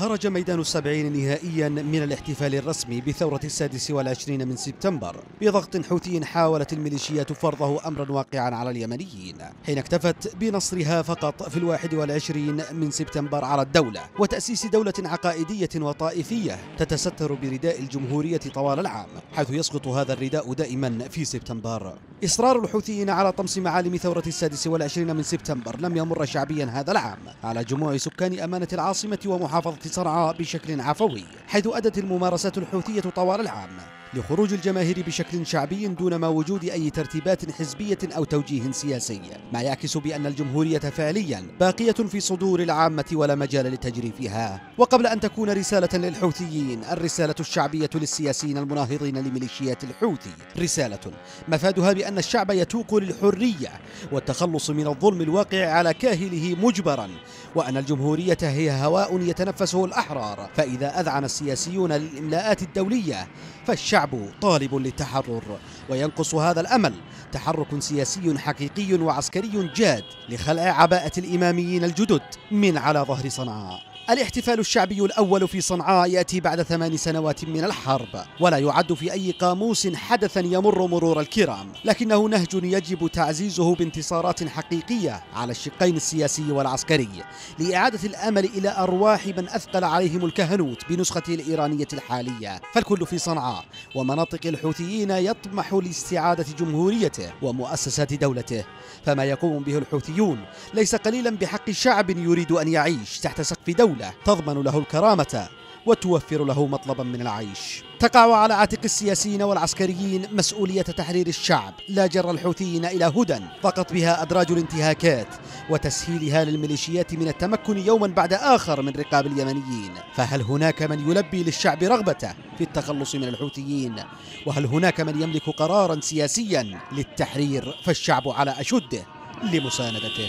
خرج ميدان السبعين نهائيا من الاحتفال الرسمي بثورة السادس والعشرين من سبتمبر بضغط حوثي حاولت الميليشيات فرضه أمرا واقعا على اليمنيين، حين اكتفت بنصرها فقط في 21 من سبتمبر على الدولة وتأسيس دولة عقائدية وطائفية تتستر برداء الجمهورية طوال العام، حيث يسقط هذا الرداء دائما في سبتمبر. إصرار الحوثيين على طمس معالم ثورة السادس والعشرين من سبتمبر لم يمر شعبيا هذا العام على جموع سكان أمانة العاصمة ومحافظة صنعاء بشكل عفوي، حيث أدت الممارسات الحوثية طوال العام لخروج الجماهير بشكل شعبي دون ما وجود أي ترتيبات حزبية أو توجيه سياسي، ما يعكس بأن الجمهورية فعليا باقية في صدور العامة ولا مجال لتجريفها. وقبل أن تكون رسالة للحوثيين، الرسالة الشعبية للسياسيين المناهضين لميليشيات الحوثي رسالة مفادها بأن الشعب يتوق للحرية والتخلص من الظلم الواقع على كاهله مجبرا، وأن الجمهورية هي هواء يتنفسه الأحرار، فإذا أذعن السياسيون للإملاءات الدولية فالشعب طالب للتحرر، وينقص هذا الأمل تحرك سياسي حقيقي وعسكري جاد لخلع عباءة الإماميين الجدد من على ظهر صنعاء. الاحتفال الشعبي الأول في صنعاء يأتي بعد 8 سنوات من الحرب، ولا يعد في أي قاموس حدثا يمر مرور الكرام، لكنه نهج يجب تعزيزه بانتصارات حقيقية على الشقين السياسي والعسكري لإعادة الأمل إلى أرواح من أثقل عليهم الكهنوت بنسخته الإيرانية الحالية. فالكل في صنعاء ومناطق الحوثيين يطمح لاستعادة جمهوريته ومؤسسات دولته، فما يقوم به الحوثيون ليس قليلا بحق شعب يريد أن يعيش تحت سقف دولة تضمن له الكرامة وتوفر له مطلبا من العيش. تقع على عاتق السياسيين والعسكريين مسؤولية تحرير الشعب، لا جر الحوثيين إلى هدى ضاقت بها أدراج الانتهاكات وتسهيلها للميليشيات من التمكن يوما بعد آخر من رقاب اليمنيين. فهل هناك من يلبي للشعب رغبته في التخلص من الحوثيين؟ وهل هناك من يملك قرارا سياسيا للتحرير؟ فالشعب على أشده لمساندته.